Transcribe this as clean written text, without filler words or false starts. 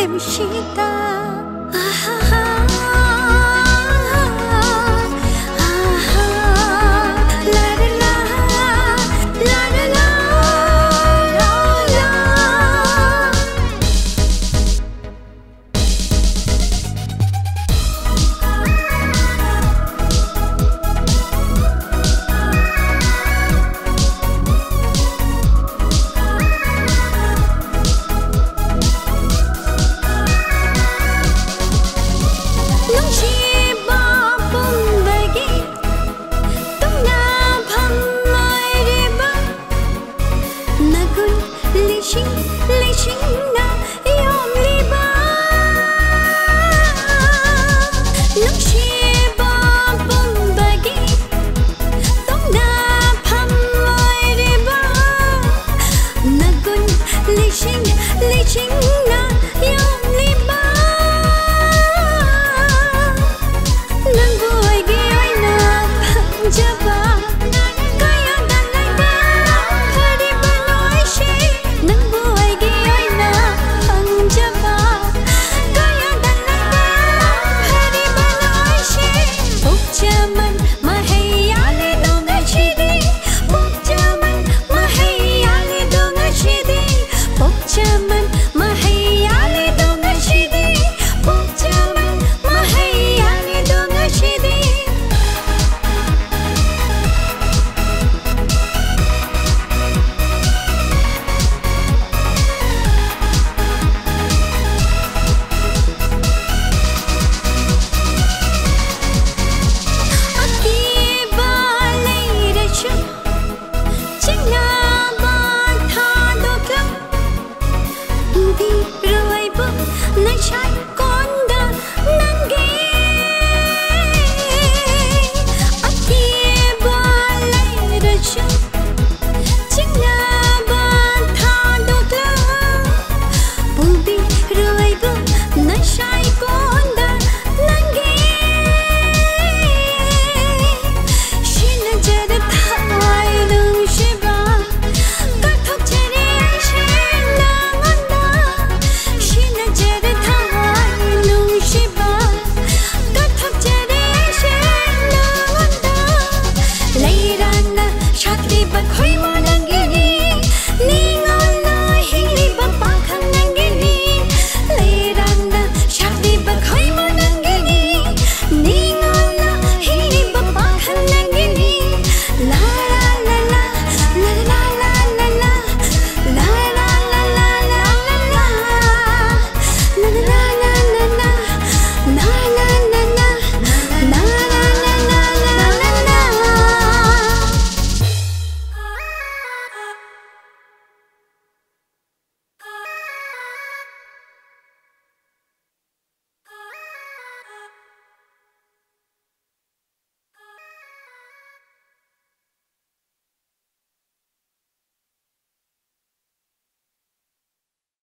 मालिम शीदा